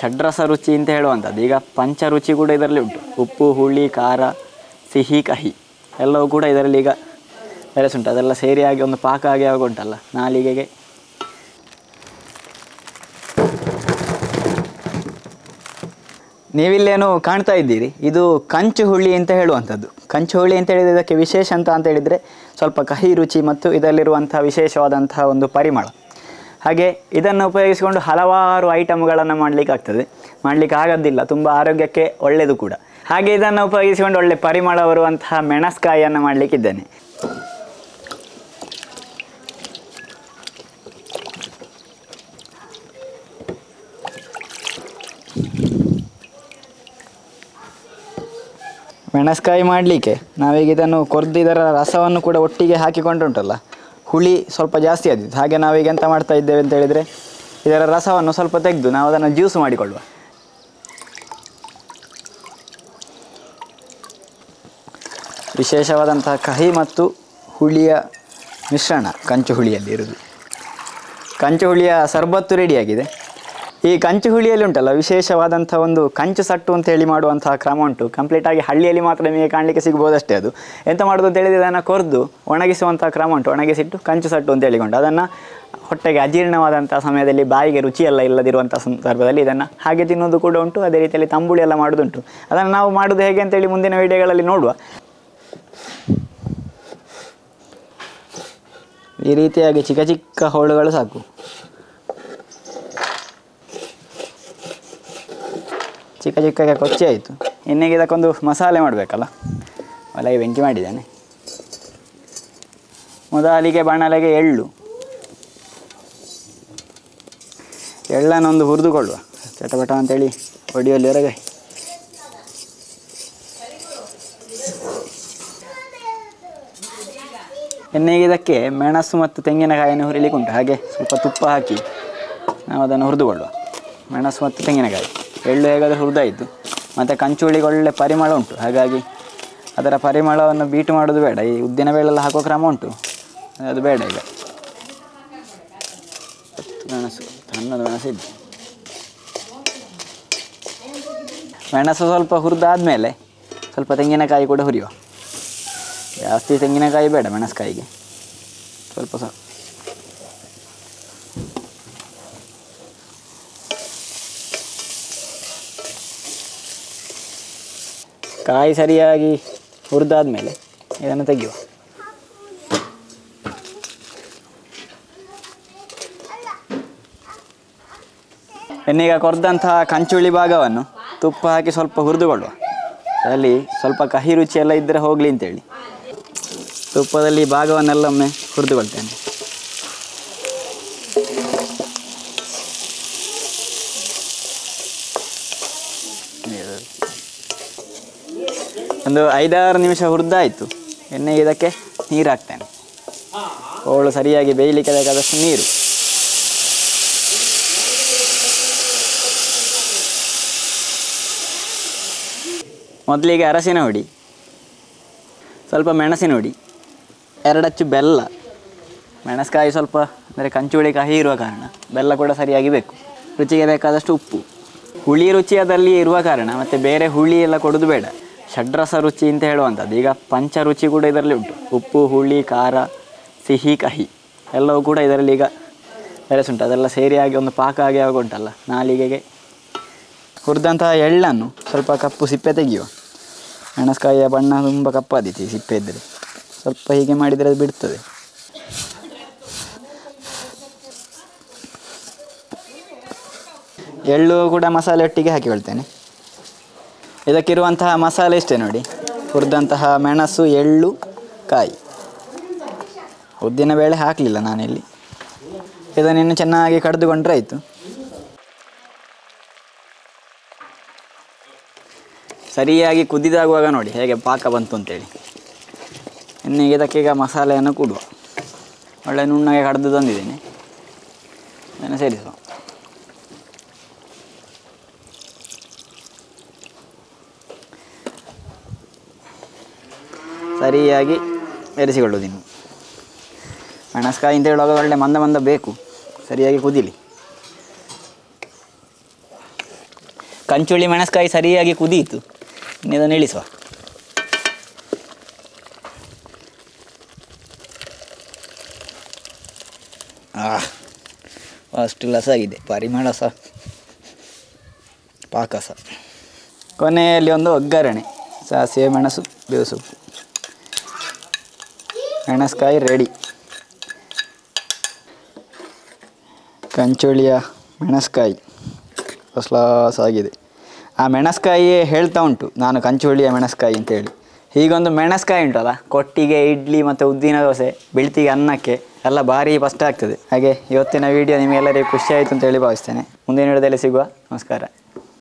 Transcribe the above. षड्रस ರುಚಿ ಅಂತ ಹೇಳುವಂತದ್ದು ಈಗ ಪಂಚ ರುಚಿ ಕೂಡ ಇದರಲ್ಲಿ ಉಂಟು ಉಪ್ಪು ಹುಳಿ ಖಾರ ಸಿಹಿ ಕಹಿ ಎಲ್ಲವೂ ಕೂಡ ಇದರಲ್ಲಿ ಈಗ ಬೆರೆಸುಂಟು ಅದೆಲ್ಲ ಸೇರಿಯಾಗಿ ಒಂದು ಪಾಕ ಆಗಿ ಆಗುಂಟಲ್ಲ ನಾಲಿಗೆಗೆ ನೀವಿಲ್ಲೇನು ಕಾಣ್ತಾ ಇದ್ದೀರಿ ಇದು ಕಂಚು ಹುಳಿ ಅಂತ ಹೇಳುವಂತದ್ದು ಕಂಚು ಹುಳಿ ಅಂತ ಹೇಳಿದ್ರೆ ಇದಕ್ಕೆ ವಿಶೇಷ ಅಂತ ಹೇಳಿದ್ರೆ ಸ್ವಲ್ಪ ಕಹಿ ರುಚಿ ಮತ್ತು ಇದರಲ್ಲಿರುವಂತ ವಿಶೇಷವಾದಂತ ಒಂದು ಪರಿಮಳ ಹಾಗೆ ಇದನ್ನ ಉಪಯೋಗಿಸಿಕೊಂಡು ಹಲವಾರು ಐಟಮ್ಗಳನ್ನು ಮಾಡಲಿಕ್ಕೆ ಆಗ್ತದೆ ಮಾಡಲಿಕ್ಕೆ ಆಗೋದಿಲ್ಲ ತುಂಬಾ ಆರೋಗ್ಯಕ್ಕೆ ಒಳ್ಳೆಯದು ಕೂಡ ಹಾಗೆ ಇದನ್ನ ಉಪಯೋಗಿಸಿಕೊಂಡು ಒಳ್ಳೆ ಪರಿಮಳ ಬರುವಂತ ಮೆಣಸಕಾಯಿಯನ್ನು ಮಾಡಲಿಕ್ಕೆ ಇದ್ದೇನೆ ಮೆಣಸಕಾಯಿ ಮಾಡಲಿಕ್ಕೆ ನಾವೀಗ ಇದನ್ನು ಕೊರ್ದು ಇದರ ರಸವನ್ನು ಕೂಡ ಒಟ್ಟಿಗೆ ಹಾಕಿಕೊಂಡು ಉಂಟಲ್ಲ ಹುಳಿ ಸ್ವಲ್ಪ ಜಾಸ್ತಿ ಆದಿತ್ತು ಹಾಗೆ ನಾವೀಗ ಎಂತ ಮಾಡ್ತಾ ಇದ್ದೇವೆ ಅಂತ ಹೇಳಿದರೆ ಇದರ ರಸವನ್ನು ಸ್ವಲ್ಪ ತೆಗೆದು ನಾವು ಅದನ್ನು ಜ್ಯೂಸ್ ಮಾಡಿಕೊಳ್ಳುವ ವಿಶೇಷವಾದಂತಹ ಕಹಿ ಮತ್ತು ಹುಳಿಯ ಮಿಶ್ರಣ ಕಂಚು ಹುಳಿಯಲ್ಲಿ ಇರುವುದು ಕಂಚು ಹುಳಿಯ ಸರ್ಬತ್ತು ರೆಡಿಯಾಗಿದೆ ಈ ಕಂಚು ಹುಳಿಯಲ್ಲಿ ಉಂಟಲ್ಲ ವಿಶೇಷವಾದಂಥ ಒಂದು ಕಂಚು ಸಟ್ಟು ಅಂತ ಹೇಳಿ ಮಾಡುವಂತಹ ಕ್ರಮ ಉಂಟು ಕಂಪ್ಲೀಟಾಗಿ ಹಳ್ಳಿಯಲ್ಲಿ ಮಾತ್ರ ನಿಮಗೆ ಕಾಣಲಿಕ್ಕೆ ಸಿಗ್ಬೋದಷ್ಟೇ ಅದು ಎಂತ ಮಾಡೋದು ಅಂತ ಹೇಳಿದರೆ ಅದನ್ನು ಕೊರೆದು ಒಣಗಿಸುವಂಥ ಕ್ರಮ ಉಂಟು ಒಣಗಿಸಿಟ್ಟು ಕಂಚು ಸಟ್ಟು ಅಂತ ಹೇಳಿಕೊಂಡು ಅದನ್ನು ಹೊಟ್ಟೆಗೆ ಅಜೀರ್ಣವಾದಂಥ ಸಮಯದಲ್ಲಿ ಬಾಯಿಗೆ ರುಚಿಯೆಲ್ಲ ಇಲ್ಲದಿರುವಂಥ ಸಂದರ್ಭದಲ್ಲಿ ಇದನ್ನು ಹಾಗೆ ತಿನ್ನೋದು ಕೂಡ ಉಂಟು ಅದೇ ರೀತಿಯಲ್ಲಿ ತಂಬುಳಿ ಎಲ್ಲ ಮಾಡೋದುಂಟು ಅದನ್ನು ನಾವು ಮಾಡೋದು ಹೇಗೆ ಅಂತೇಳಿ ಮುಂದಿನ ವಿಡಿಯೋಗಳಲ್ಲಿ ನೋಡುವ ಈ ರೀತಿಯಾಗಿ ಚಿಕ್ಕ ಚಿಕ್ಕ ಹೋಳುಗಳು ಸಾಕು ಚಿಕ್ಕ ಚಿಕ್ಕ ಕೊಚ್ಚಿ ಆಯಿತು ಇನ್ನೇಗೆ ಇದಕ್ಕೊಂದು ಮಸಾಲೆ ಮಾಡಬೇಕಲ್ಲ ಒಲೆಗೆ ಬೆಂಕಿ ಮಾಡಿದ್ದಾನೆ ಮೊದಲಿಗೆ ಬಾಣಲೆಗೆ ಎಳ್ಳನ್ನೊಂದು ಹುರಿದುಕೊಳ್ಳುವ ಚಟಪಟ ಅಂತೇಳಿ ಹೊಡೆಯಲ್ಲಿ ಹೊರಗೆ ಎಣ್ಣೆಗೆ ಇದಕ್ಕೆ ಮೆಣಸು ಮತ್ತು ತೆಂಗಿನಕಾಯನ್ನು ಹುರಿಲಿಕ್ಕೆ ಉಂಟು ಹಾಗೆ ಸ್ವಲ್ಪ ತುಪ್ಪ ಹಾಕಿ ನಾವು ಅದನ್ನು ಹುರಿದುಕೊಳ್ಳುವ ಮೆಣಸು ಮತ್ತು ತೆಂಗಿನಕಾಯಿ ಎಳ್ಳು ಹೇಗಾದರೂ ಹುರಿದಾಯಿತು ಮತ್ತು ಕಂಚುಳಿಗೆ ಒಳ್ಳೆ ಪರಿಮಳ ಉಂಟು ಹಾಗಾಗಿ ಅದರ ಪರಿಮಳವನ್ನು ಬೀಟ್ ಮಾಡೋದು ಬೇಡ ಈ ಉದ್ದಿನ ಬೇಳೆಲ್ಲ ಹಾಕೋ ಕ್ರಮ ಉಂಟು ಅದು ಬೇಡ ಈಗ ಮೆಣಸು ಹನ್ನೊಂದು ಮೆಣಸು ಇದ್ದು ಮೆಣಸು ಸ್ವಲ್ಪ ಹುರಿದಾದ್ಮೇಲೆ ಸ್ವಲ್ಪ ತೆಂಗಿನಕಾಯಿ ಕೂಡ ಹುರಿಯುವ ಜಾಸ್ತಿ ತೆಂಗಿನಕಾಯಿ ಬೇಡ ಮೆಣಸಕಾಯಿಗೆ ಸ್ವಲ್ಪ ಸಾಕು ಕಾಯಿ ಸರಿಯಾಗಿ ಹುರಿದಾದ ಮೇಲೆ ಇದನ್ನು ತೆಗೆಯುವ ಎಣ್ಣೆಗೆ ಕೊರೆದಂತಹ ಕಂಚುಳಿ ಭಾಗವನ್ನು ತುಪ್ಪ ಹಾಕಿ ಸ್ವಲ್ಪ ಹುರಿದುಕೊಳ್ಳುವ ಅಲ್ಲಿ ಸ್ವಲ್ಪ ಕಹಿ ರುಚಿ ಎಲ್ಲ ಇದ್ದರೆ ಹೋಗಲಿ ಅಂತೇಳಿ ತುಪ್ಪದಲ್ಲಿ ಭಾಗವನ್ನೆಲ್ಲೊಮ್ಮೆ ಹುರಿದುಕೊಳ್ತೇನೆ ಒಂದು 5-6 ನಿಮಿಷ ಹುರಿದಾಯಿತು ಎಣ್ಣೆಗೆ ಇದಕ್ಕೆ ನೀರು ಹಾಕ್ತೇನೆ ಹೋಳು ಸರಿಯಾಗಿ ಬೇಯಲಿಕ್ಕೆ ಬೇಕಾದಷ್ಟು ನೀರು ಮೊದಲಿಗೆ ಅರಸಿನ ಹುಡಿ ಸ್ವಲ್ಪ ಮೆಣಸಿನ ಹುಡಿ 2 ಅಚ್ಚು ಬೆಲ್ಲ ಮೆಣಸಕಾಯಿ ಸ್ವಲ್ಪ ಅಂದರೆ ಕಂಚುಳಿ ಕಹಿ ಇರುವ ಕಾರಣ ಬೆಲ್ಲ ಕೂಡ ಸರಿಯಾಗಿ ಬೇಕು ರುಚಿಗೆ ಬೇಕಾದಷ್ಟು ಉಪ್ಪು ಹುಳಿ ರುಚಿಯಾದಲ್ಲಿ ಇರುವ ಕಾರಣ ಮತ್ತು ಬೇರೆ ಹುಳಿ ಎಲ್ಲ ಕೊಡೋದು ಬೇಡ ಷಡ್ರಸ ರುಚಿ ಅಂತ ಹೇಳುವಂಥದ್ದು ಈಗ ಪಂಚ ರುಚಿ ಕೂಡ ಇದರಲ್ಲಿ ಉಂಟು ಉಪ್ಪು ಹುಳಿ ಖಾರ ಸಿಹಿ ಕಹಿ ಎಲ್ಲವೂ ಕೂಡ ಇದರಲ್ಲಿ ಈಗ ಬೆರೆಸುಂಟು ಅದೆಲ್ಲ ಸೇರಿಯಾಗಿ ಒಂದು ಪಾಕ ಆಗಿ ಆಗುಂಟಲ್ಲ ನಾಲಿಗೆಗೆ ಹುರಿದಂತಹ ಎಳ್ಳನ್ನು ಸ್ವಲ್ಪ ಕಪ್ಪು ಸಿಪ್ಪೆ ತೆಗೆಯುವ ಮೆಣಸಕಾಯಿಯ ಬಣ್ಣ ತುಂಬ ಕಪ್ಪಾದೀತಿ ಸಿಪ್ಪೆ ಇದ್ದರೆ ಸ್ವಲ್ಪ ಹೀಗೆ ಮಾಡಿದರೆ ಅದು ಬಿಡ್ತದೆ ಎಳ್ಳು ಕೂಡ ಮಸಾಲೆ ಒಟ್ಟಿಗೆ ಹಾಕಿಕೊಳ್ತೇನೆ ಇದಕ್ಕಿರುವಂತಹ ಮಸಾಲೆ ಇಷ್ಟೇ ನೋಡಿ ಹುರಿದಂತಹ ಮೆಣಸು ಎಳ್ಳು ಕಾಯಿ ಉದ್ದಿನ ಬೇಳೆ ಹಾಕಲಿಲ್ಲ ನಾನಿಲ್ಲಿ ಇದನ್ನಿನ್ನು ಚೆನ್ನಾಗಿ ಕಡಿದುಕೊಂಡ್ರೆ ಆಯಿತು ಸರಿಯಾಗಿ ಕುದಿದಾಗುವಾಗ ನೋಡಿ ಹೇಗೆ ಪಾಕ ಬಂತು ಅಂತೇಳಿ ಇನ್ನು ಇದಕ್ಕೀಗ ಮಸಾಲೆಯನ್ನು ಕೊಡುವ ಒಳ್ಳೆ ನುಣ್ಣಗೆ ಕಡಿದು ತಂದಿದ್ದೇನೆ ಅದನ್ನು ಸೇರಿಸುವ ಸರಿಯಾಗಿ ಬೆರೆಸಿಕೊಳ್ಳುವುದು ಇನ್ನು ಮೆಣಸಕಾಯಿ ಅಂತ ಹೇಳುವಾಗ ಒಳ್ಳೆ ಮಂದ ಬೇಕು ಸರಿಯಾಗಿ ಕುದಿಲಿ ಕಂಚುಳಿ ಮೆಣಸಕಾಯಿ ಸರಿಯಾಗಿ ಕುದಿಯಿತು. ಇನ್ನು ಇದನ್ನು ಇಳಿಸುವ. ಅಷ್ಟು ಲಸಾಗಿದೆ, ಪರಿಮಳ ಸಹ ಪಾಕ ಸಹ. ಕೊನೆಯಲ್ಲಿ ಒಂದು ಒಗ್ಗರಣೆ, ಸಾಸಿವೆ ಮೆಣಸು ಬೇಸೊಪ್ಪು ಮೆಣಸಕಾಯಿ ರೆಡಿ. ಕಂಚುಳಿಯ ಮೆಣಸಕಾಯಿ ಹೊಸಲಾಸಾಗಿದೆ. ಆ ಮೆಣಸಕಾಯಿಯೇ ಹೇಳ್ತಾ ಉಂಟು ನಾನು ಕಂಚುಳಿಯ ಮೆಣಸಕಾಯಿ ಅಂತೇಳಿ. ಹೀಗೊಂದು ಮೆಣಸಕಾಯಿ ಉಂಟಲ್ಲ, ಕೊಟ್ಟಿಗೆ, ಇಡ್ಲಿ ಮತ್ತು ಉದ್ದಿನ ದೋಸೆ, ಬೆಳ್ತಿಗೆ, ಅನ್ನಕ್ಕೆ ಎಲ್ಲ ಭಾರಿ ಪಷ್ಟ ಆಗ್ತದೆ. ಹಾಗೆ ಇವತ್ತಿನ ವಿಡಿಯೋ ನಿಮಗೆಲ್ಲರಿಗೂ ಖುಷಿ ಆಯಿತು ಅಂತೇಳಿ ಭಾವಿಸ್ತೇನೆ. ಮುಂದಿನ ವಿಡಿಯೋದಲ್ಲಿ ಸಿಗುವ. ನಮಸ್ಕಾರ.